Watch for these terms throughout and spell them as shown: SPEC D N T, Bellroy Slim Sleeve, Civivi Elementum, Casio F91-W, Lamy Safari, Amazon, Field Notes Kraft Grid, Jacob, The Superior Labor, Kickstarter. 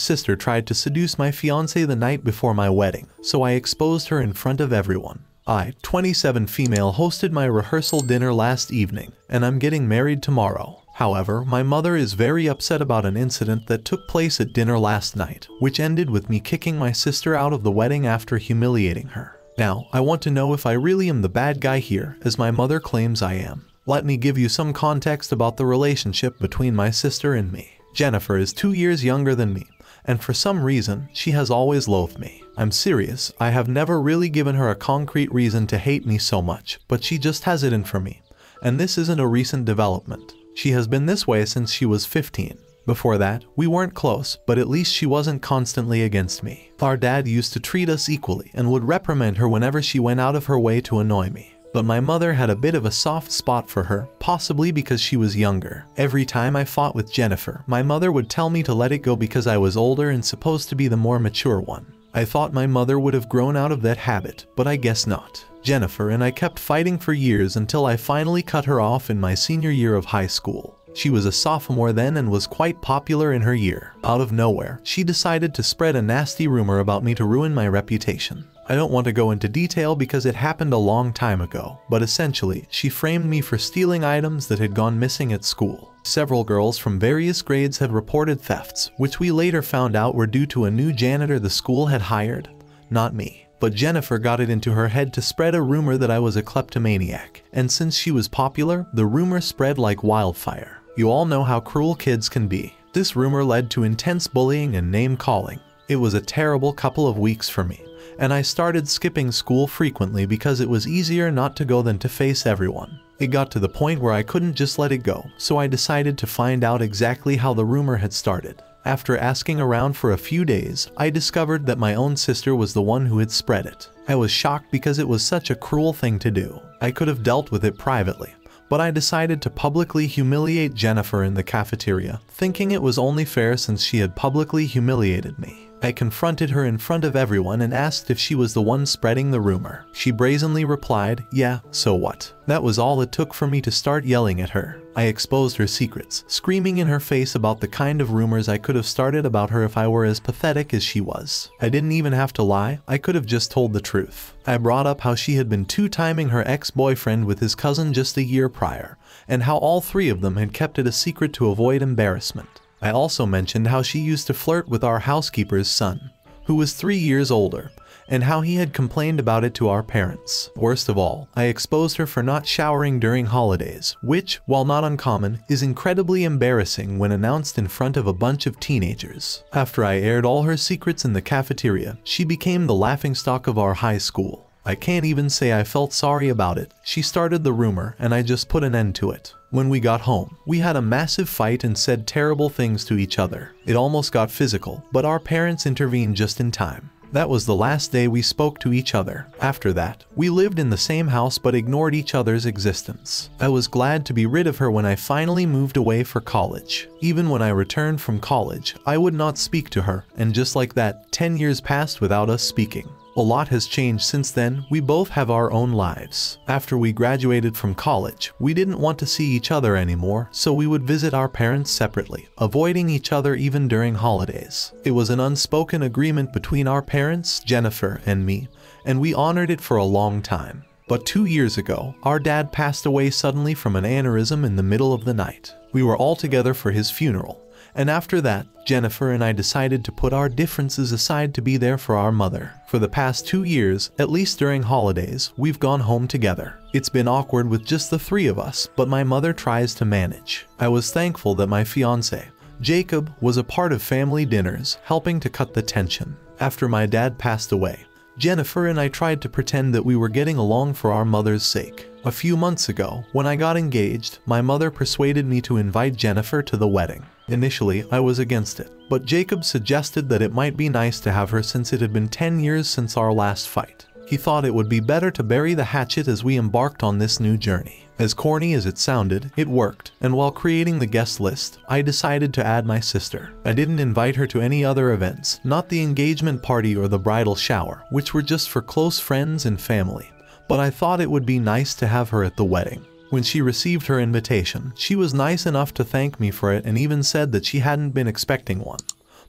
Sister tried to seduce my fiancé the night before my wedding, so I exposed her in front of everyone. I, 27 female, hosted my rehearsal dinner last evening, and I'm getting married tomorrow. However, my mother is very upset about an incident that took place at dinner last night, which ended with me kicking my sister out of the wedding after humiliating her. Now, I want to know if I really am the bad guy here, as my mother claims I am. Let me give you some context about the relationship between my sister and me. Jennifer is 2 years younger than me, and for some reason, she has always loathed me. I'm serious, I have never really given her a concrete reason to hate me so much, but she just has it in for me. And this isn't a recent development. She has been this way since she was 15. Before that, we weren't close, but at least she wasn't constantly against me. Our dad used to treat us equally and would reprimand her whenever she went out of her way to annoy me. But my mother had a bit of a soft spot for her, possibly because she was younger. Every time I fought with Jennifer, my mother would tell me to let it go because I was older and supposed to be the more mature one. I thought my mother would have grown out of that habit, but I guess not. Jennifer and I kept fighting for years until I finally cut her off in my senior year of high school. She was a sophomore then and was quite popular in her year. Out of nowhere, she decided to spread a nasty rumor about me to ruin my reputation. I don't want to go into detail because it happened a long time ago, but essentially, she framed me for stealing items that had gone missing at school. Several girls from various grades had reported thefts, which we later found out were due to a new janitor the school had hired, not me. But Jennifer got it into her head to spread a rumor that I was a kleptomaniac, and since she was popular, the rumor spread like wildfire. You all know how cruel kids can be. This rumor led to intense bullying and name-calling. It was a terrible couple of weeks for me, and I started skipping school frequently because it was easier not to go than to face everyone. It got to the point where I couldn't just let it go, so I decided to find out exactly how the rumor had started. After asking around for a few days, I discovered that my own sister was the one who had spread it. I was shocked because it was such a cruel thing to do. I could have dealt with it privately, but I decided to publicly humiliate Jennifer in the cafeteria, thinking it was only fair since she had publicly humiliated me. I confronted her in front of everyone and asked if she was the one spreading the rumor. She brazenly replied, "Yeah, so what?" That was all it took for me to start yelling at her. I exposed her secrets, screaming in her face about the kind of rumors I could have started about her if I were as pathetic as she was. I didn't even have to lie, I could have just told the truth. I brought up how she had been two-timing her ex-boyfriend with his cousin just a year prior, and how all three of them had kept it a secret to avoid embarrassment. I also mentioned how she used to flirt with our housekeeper's son, who was 3 years older, and how he had complained about it to our parents. Worst of all, I exposed her for not showering during holidays, which, while not uncommon, is incredibly embarrassing when announced in front of a bunch of teenagers. After I aired all her secrets in the cafeteria, she became the laughingstock of our high school. I can't even say I felt sorry about it. She started the rumor and I just put an end to it. When we got home, we had a massive fight and said terrible things to each other. It almost got physical, but our parents intervened just in time. That was the last day we spoke to each other. After that, we lived in the same house but ignored each other's existence. I was glad to be rid of her when I finally moved away for college. Even when I returned from college, I would not speak to her, and just like that, 10 years passed without us speaking. A lot has changed since then, we both have our own lives. After we graduated from college, we didn't want to see each other anymore, so we would visit our parents separately, avoiding each other even during holidays. It was an unspoken agreement between our parents, Jennifer, and me, and we honored it for a long time. But 2 years ago, our dad passed away suddenly from an aneurysm in the middle of the night. We were all together for his funeral. And after that, Jennifer and I decided to put our differences aside to be there for our mother. For the past 2 years, at least during holidays, we've gone home together. It's been awkward with just the three of us, but my mother tries to manage. I was thankful that my fiancé, Jacob, was a part of family dinners, helping to cut the tension. After my dad passed away, Jennifer and I tried to pretend that we were getting along for our mother's sake. A few months ago, when I got engaged, my mother persuaded me to invite Jennifer to the wedding. Initially, I was against it, but Jacob suggested that it might be nice to have her since it had been 10 years since our last fight. He thought it would be better to bury the hatchet as we embarked on this new journey. As corny as it sounded, it worked, and while creating the guest list, I decided to add my sister. I didn't invite her to any other events, not the engagement party or the bridal shower, which were just for close friends and family, but I thought it would be nice to have her at the wedding. When she received her invitation, she was nice enough to thank me for it and even said that she hadn't been expecting one,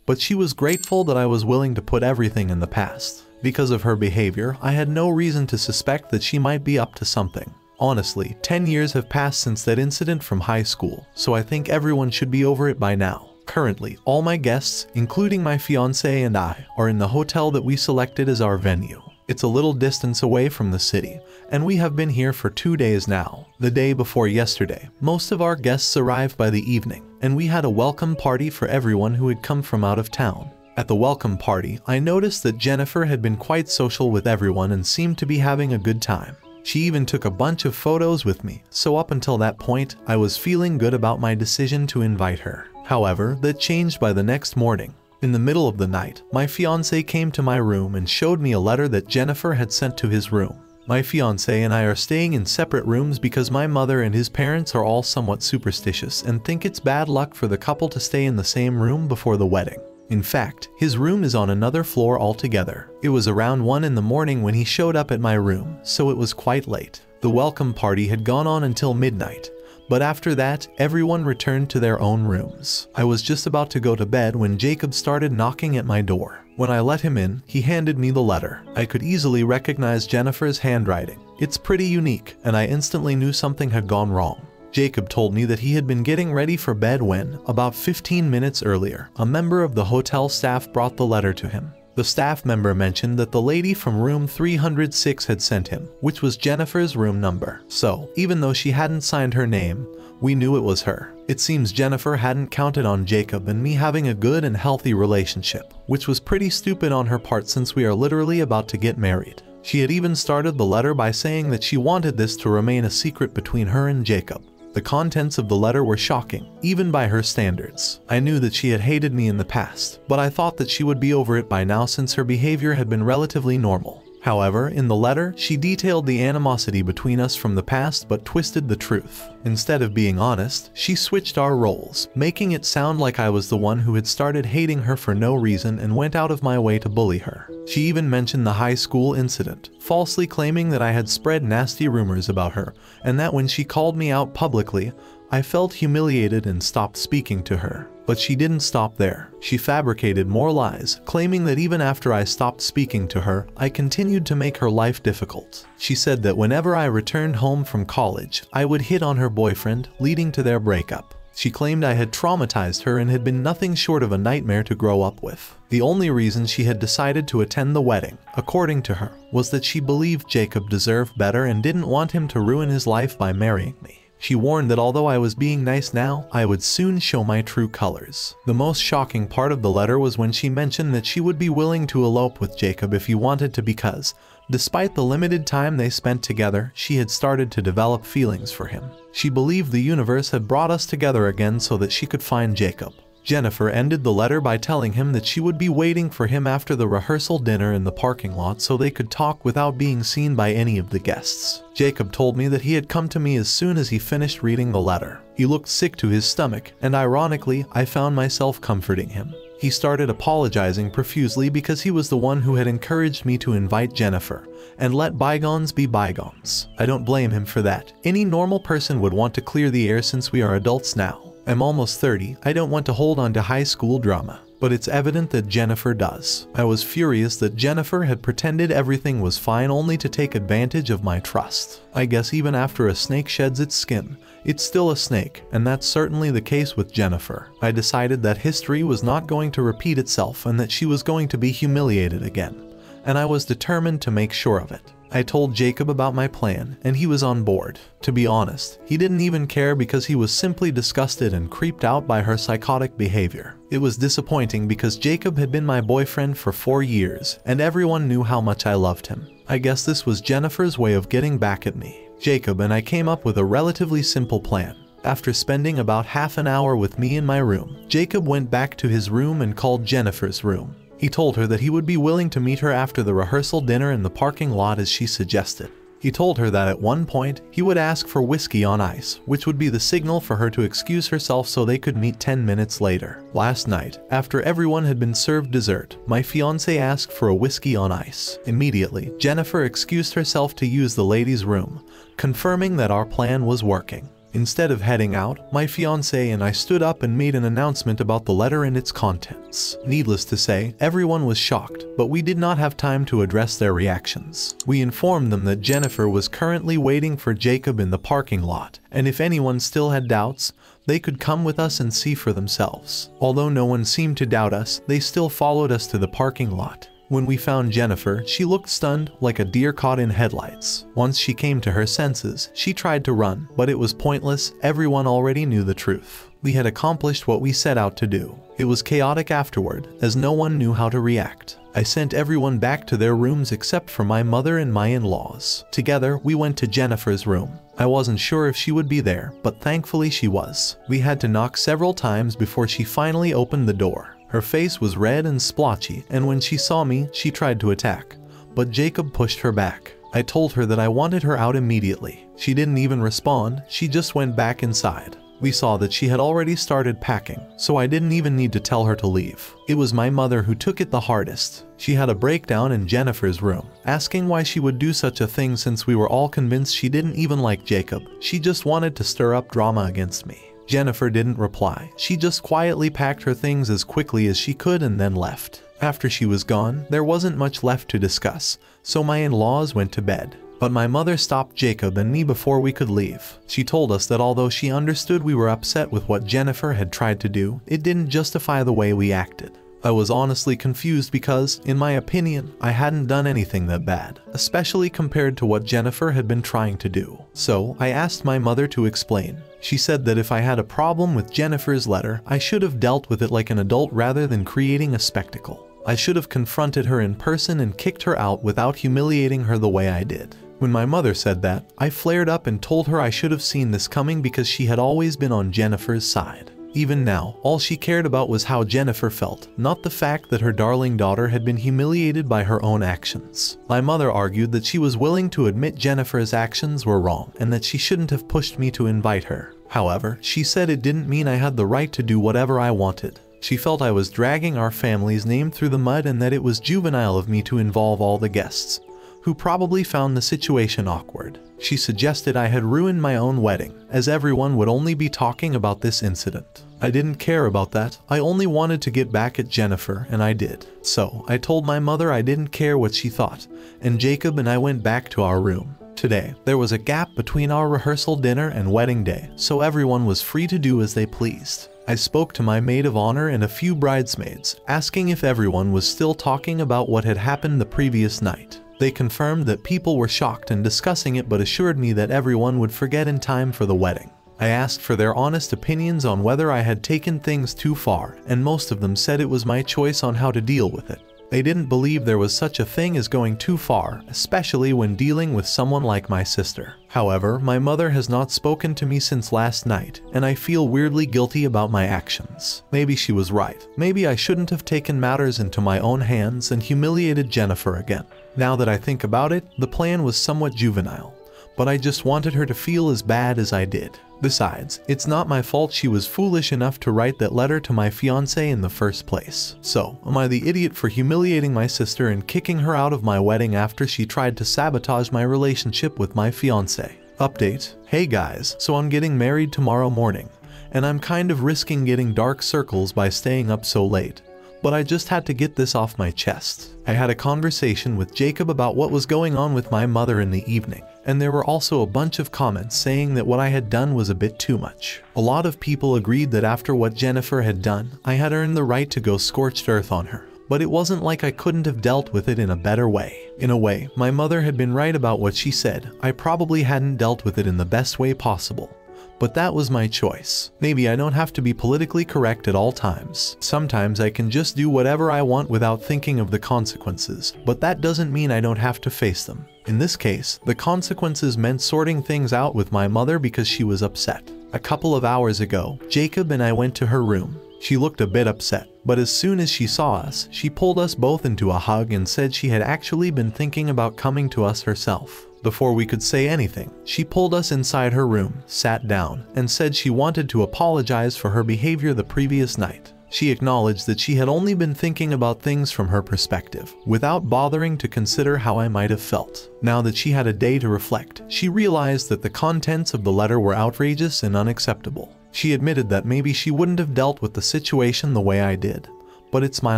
but she was grateful that I was willing to put everything in the past. Because of her behavior, I had no reason to suspect that she might be up to something. Honestly, 10 years have passed since that incident from high school, so I think everyone should be over it by now. Currently, all my guests, including my fiancé and I, are in the hotel that we selected as our venue. It's a little distance away from the city, and we have been here for 2 days now. The day before yesterday, most of our guests arrived by the evening, and we had a welcome party for everyone who had come from out of town. At the welcome party, I noticed that Jennifer had been quite social with everyone and seemed to be having a good time. She even took a bunch of photos with me, so up until that point, I was feeling good about my decision to invite her. However, that changed by the next morning. In the middle of the night, my fiancé came to my room and showed me a letter that Jennifer had sent to his room. My fiancé and I are staying in separate rooms because my mother and his parents are all somewhat superstitious and think it's bad luck for the couple to stay in the same room before the wedding. In fact, his room is on another floor altogether. It was around 1 in the morning when he showed up at my room, so it was quite late. The welcome party had gone on until midnight, but after that, everyone returned to their own rooms. I was just about to go to bed when Jacob started knocking at my door. When I let him in, he handed me the letter. I could easily recognize Jennifer's handwriting. It's pretty unique, and I instantly knew something had gone wrong. Jacob told me that he had been getting ready for bed when, about 15 minutes earlier, a member of the hotel staff brought the letter to him. The staff member mentioned that the lady from room 306 had sent him, which was Jennifer's room number. So, even though she hadn't signed her name, we knew it was her. It seems Jennifer hadn't counted on Jacob and me having a good and healthy relationship, which was pretty stupid on her part since we are literally about to get married. She had even started the letter by saying that she wanted this to remain a secret between her and Jacob. The contents of the letter were shocking, even by her standards. I knew that she had hated me in the past, but I thought that she would be over it by now since her behavior had been relatively normal. However, in the letter, she detailed the animosity between us from the past but twisted the truth. Instead of being honest, she switched our roles, making it sound like I was the one who had started hating her for no reason and went out of my way to bully her. She even mentioned the high school incident, falsely claiming that I had spread nasty rumors about her, and that when she called me out publicly, I felt humiliated and stopped speaking to her. But she didn't stop there. She fabricated more lies, claiming that even after I stopped speaking to her, I continued to make her life difficult. She said that whenever I returned home from college, I would hit on her boyfriend, leading to their breakup. She claimed I had traumatized her and had been nothing short of a nightmare to grow up with. The only reason she had decided to attend the wedding, according to her, was that she believed Jacob deserved better and didn't want him to ruin his life by marrying me. She warned that although I was being nice now, I would soon show my true colors. The most shocking part of the letter was when she mentioned that she would be willing to elope with Jacob if he wanted to because, despite the limited time they spent together, she had started to develop feelings for him. She believed the universe had brought us together again so that she could find Jacob. Jennifer ended the letter by telling him that she would be waiting for him after the rehearsal dinner in the parking lot so they could talk without being seen by any of the guests. Jacob told me that he had come to me as soon as he finished reading the letter. He looked sick to his stomach, and ironically, I found myself comforting him. He started apologizing profusely because he was the one who had encouraged me to invite Jennifer and let bygones be bygones. I don't blame him for that. Any normal person would want to clear the air since we are adults now. I'm almost 30, I don't want to hold on to high school drama. But it's evident that Jennifer does. I was furious that Jennifer had pretended everything was fine only to take advantage of my trust. I guess even after a snake sheds its skin, it's still a snake, and that's certainly the case with Jennifer. I decided that history was not going to repeat itself and that she was going to be humiliated again, and I was determined to make sure of it. I told Jacob about my plan, and he was on board. To be honest, he didn't even care because he was simply disgusted and creeped out by her psychotic behavior. It was disappointing because Jacob had been my boyfriend for 4 years, and everyone knew how much I loved him. I guess this was Jennifer's way of getting back at me. Jacob and I came up with a relatively simple plan. After spending about half an hour with me in my room, Jacob went back to his room and called Jennifer's room. He told her that he would be willing to meet her after the rehearsal dinner in the parking lot as she suggested. He told her that at one point, he would ask for whiskey on ice, which would be the signal for her to excuse herself so they could meet 10 minutes later. Last night, after everyone had been served dessert, my fiancé asked for a whiskey on ice. Immediately, Jennifer excused herself to use the ladies' room, confirming that our plan was working. Instead of heading out, my fiancé and I stood up and made an announcement about the letter and its contents. Needless to say, everyone was shocked, but we did not have time to address their reactions. We informed them that Jennifer was currently waiting for Jacob in the parking lot, and if anyone still had doubts, they could come with us and see for themselves. Although no one seemed to doubt us, they still followed us to the parking lot. When we found Jennifer, she looked stunned, like a deer caught in headlights. Once she came to her senses, she tried to run, but it was pointless. Everyone already knew the truth. We had accomplished what we set out to do. It was chaotic afterward, as no one knew how to react. I sent everyone back to their rooms except for my mother and my in-laws. Together, we went to Jennifer's room. I wasn't sure if she would be there, but thankfully she was. We had to knock several times before she finally opened the door. Her face was red and splotchy, and when she saw me, she tried to attack, but Jacob pushed her back. I told her that I wanted her out immediately. She didn't even respond, she just went back inside. We saw that she had already started packing, so I didn't even need to tell her to leave. It was my mother who took it the hardest. She had a breakdown in Jennifer's room, asking why she would do such a thing since we were all convinced she didn't even like Jacob. She just wanted to stir up drama against me. Jennifer didn't reply. She just quietly packed her things as quickly as she could and then left. After she was gone, there wasn't much left to discuss, so my in-laws went to bed. But my mother stopped Jacob and me before we could leave. She told us that although she understood we were upset with what Jennifer had tried to do, it didn't justify the way we acted. I was honestly confused because, in my opinion, I hadn't done anything that bad, especially compared to what Jennifer had been trying to do. So, I asked my mother to explain. She said that if I had a problem with Jennifer's letter, I should have dealt with it like an adult rather than creating a spectacle. I should have confronted her in person and kicked her out without humiliating her the way I did. When my mother said that, I flared up and told her I should have seen this coming because she had always been on Jennifer's side. Even now, all she cared about was how Jennifer felt, not the fact that her darling daughter had been humiliated by her own actions. My mother argued that she was willing to admit Jennifer's actions were wrong and that she shouldn't have pushed me to invite her. However, she said it didn't mean I had the right to do whatever I wanted. She felt I was dragging our family's name through the mud and that it was juvenile of me to involve all the guests, who probably found the situation awkward. She suggested I had ruined my own wedding, as everyone would only be talking about this incident. I didn't care about that, I only wanted to get back at Jennifer, and I did. So, I told my mother I didn't care what she thought, and Jacob and I went back to our room. Today, there was a gap between our rehearsal dinner and wedding day, so everyone was free to do as they pleased. I spoke to my maid of honor and a few bridesmaids, asking if everyone was still talking about what had happened the previous night. They confirmed that people were shocked and discussing it but assured me that everyone would forget in time for the wedding. I asked for their honest opinions on whether I had taken things too far, and most of them said it was my choice on how to deal with it. They didn't believe there was such a thing as going too far, especially when dealing with someone like my sister. However, my mother has not spoken to me since last night, and I feel weirdly guilty about my actions. Maybe she was right. Maybe I shouldn't have taken matters into my own hands and humiliated Jennifer again. Now that I think about it, the plan was somewhat juvenile, but I just wanted her to feel as bad as I did. Besides, it's not my fault she was foolish enough to write that letter to my fiancé in the first place. So, am I the idiot for humiliating my sister and kicking her out of my wedding after she tried to sabotage my relationship with my fiancé? Update: hey guys, so I'm getting married tomorrow morning, and I'm kind of risking getting dark circles by staying up so late. But I just had to get this off my chest. I had a conversation with Jacob about what was going on with my mother in the evening, and there were also a bunch of comments saying that what I had done was a bit too much. A lot of people agreed that after what Jennifer had done, I had earned the right to go scorched earth on her. But it wasn't like I couldn't have dealt with it in a better way. In a way, my mother had been right about what she said. I probably hadn't dealt with it in the best way possible. But that was my choice. Maybe I don't have to be politically correct at all times. Sometimes I can just do whatever I want without thinking of the consequences, but that doesn't mean I don't have to face them. In this case, the consequences meant sorting things out with my mother because she was upset. A couple of hours ago, Jacob and I went to her room. She looked a bit upset, but as soon as she saw us, she pulled us both into a hug and said she had actually been thinking about coming to us herself. Before we could say anything, she pulled us inside her room, sat down, and said she wanted to apologize for her behavior the previous night. She acknowledged that she had only been thinking about things from her perspective, without bothering to consider how I might have felt. Now that she had a day to reflect, she realized that the contents of the letter were outrageous and unacceptable. She admitted that maybe she wouldn't have dealt with the situation the way I did. But it's my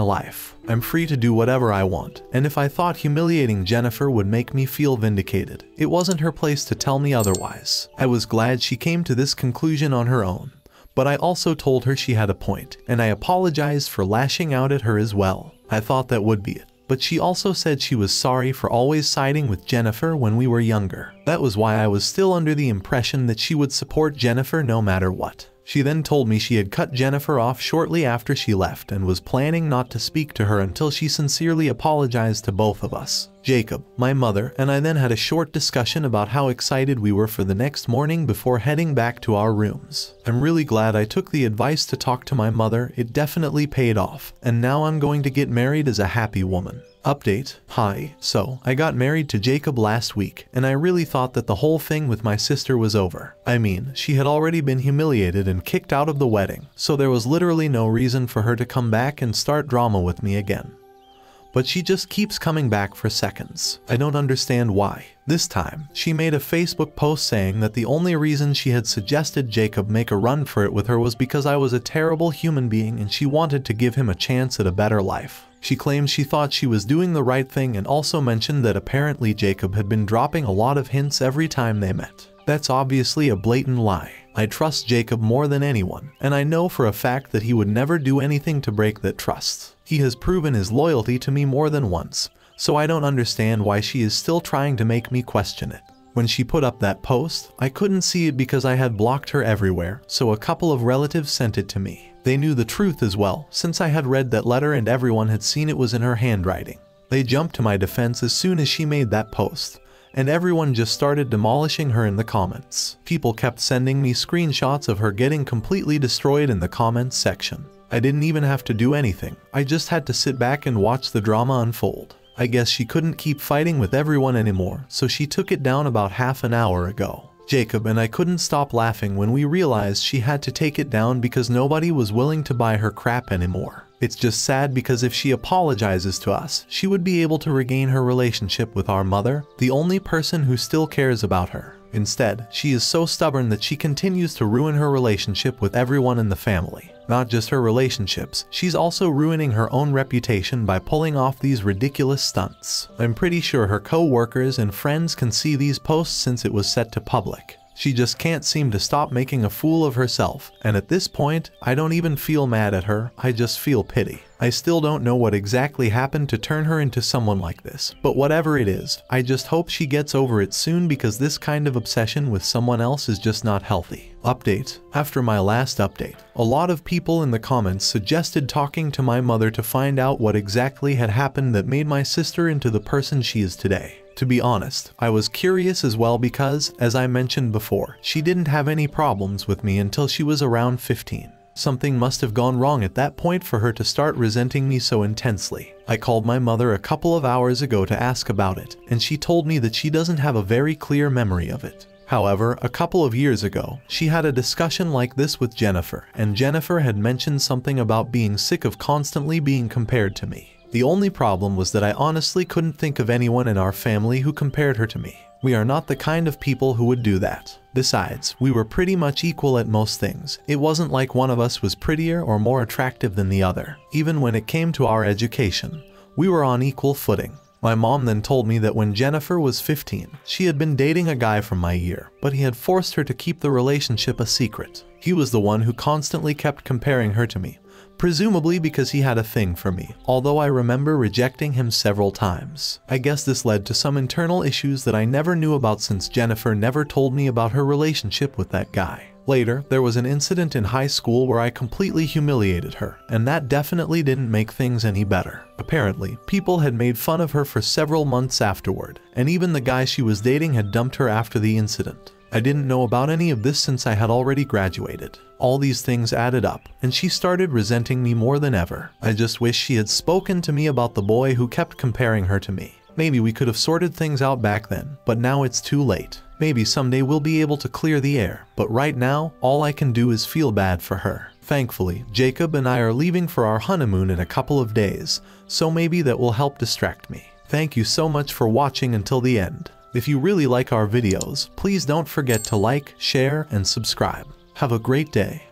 life. I'm free to do whatever I want, and if I thought humiliating Jennifer would make me feel vindicated, it wasn't her place to tell me otherwise. I was glad she came to this conclusion on her own, but I also told her she had a point, and I apologized for lashing out at her as well. I thought that would be it. But she also said she was sorry for always siding with Jennifer when we were younger. That was why I was still under the impression that she would support Jennifer no matter what. She then told me she had cut Jennifer off shortly after she left and was planning not to speak to her until she sincerely apologized to both of us. Jacob, my mother, and I then had a short discussion about how excited we were for the next morning before heading back to our rooms. I'm really glad I took the advice to talk to my mother. It definitely paid off, and now I'm going to get married as a happy woman. Update. Hi. So, I got married to Jacob last week, and I really thought that the whole thing with my sister was over. I mean, she had already been humiliated and kicked out of the wedding, so there was literally no reason for her to come back and start drama with me again. But she just keeps coming back for seconds. I don't understand why. This time, she made a Facebook post saying that the only reason she had suggested Jacob make a run for it with her was because I was a terrible human being and she wanted to give him a chance at a better life. She claimed she thought she was doing the right thing and also mentioned that apparently Jacob had been dropping a lot of hints every time they met. That's obviously a blatant lie. I trust Jacob more than anyone, and I know for a fact that he would never do anything to break that trust. He has proven his loyalty to me more than once, so I don't understand why she is still trying to make me question it. When she put up that post, I couldn't see it because I had blocked her everywhere, so a couple of relatives sent it to me. They knew the truth as well, since I had read that letter and everyone had seen it was in her handwriting. They jumped to my defense as soon as she made that post, and everyone just started demolishing her in the comments. People kept sending me screenshots of her getting completely destroyed in the comments section. I didn't even have to do anything. I just had to sit back and watch the drama unfold. I guess she couldn't keep fighting with everyone anymore, so she took it down about half an hour ago. Jacob and I couldn't stop laughing when we realized she had to take it down because nobody was willing to buy her crap anymore. It's just sad because if she apologizes to us, she would be able to regain her relationship with our mother, the only person who still cares about her. Instead, she is so stubborn that she continues to ruin her relationship with everyone in the family. Not just her relationships, she's also ruining her own reputation by pulling off these ridiculous stunts. I'm pretty sure her co-workers and friends can see these posts since it was set to public. She just can't seem to stop making a fool of herself, and at this point, I don't even feel mad at her, I just feel pity. I still don't know what exactly happened to turn her into someone like this, but whatever it is, I just hope she gets over it soon because this kind of obsession with someone else is just not healthy. Update. After my last update, a lot of people in the comments suggested talking to my mother to find out what exactly had happened that made my sister into the person she is today. To be honest, I was curious as well because, as I mentioned before, she didn't have any problems with me until she was around 15. Something must have gone wrong at that point for her to start resenting me so intensely. I called my mother a couple of hours ago to ask about it, and she told me that she doesn't have a very clear memory of it. However, a couple of years ago, she had a discussion like this with Jennifer, and Jennifer had mentioned something about being sick of constantly being compared to me. The only problem was that I honestly couldn't think of anyone in our family who compared her to me. We are not the kind of people who would do that. Besides, we were pretty much equal at most things. It wasn't like one of us was prettier or more attractive than the other. Even when it came to our education, we were on equal footing. My mom then told me that when Jennifer was 15, she had been dating a guy from my year, but he had forced her to keep the relationship a secret. He was the one who constantly kept comparing her to me, presumably because he had a thing for me, although I remember rejecting him several times. I guess this led to some internal issues that I never knew about since Jennifer never told me about her relationship with that guy. Later, there was an incident in high school where I completely humiliated her, and that definitely didn't make things any better. Apparently, people had made fun of her for several months afterward, and even the guy she was dating had dumped her after the incident. I didn't know about any of this since I had already graduated. All these things added up, and she started resenting me more than ever. I just wish she had spoken to me about the boy who kept comparing her to me. Maybe we could have sorted things out back then, but now it's too late. Maybe someday we'll be able to clear the air, but right now, all I can do is feel bad for her. Thankfully, Jacob and I are leaving for our honeymoon in a couple of days, so maybe that will help distract me. Thank you so much for watching until the end. If you really like our videos, please don't forget to like, share, and subscribe. Have a great day.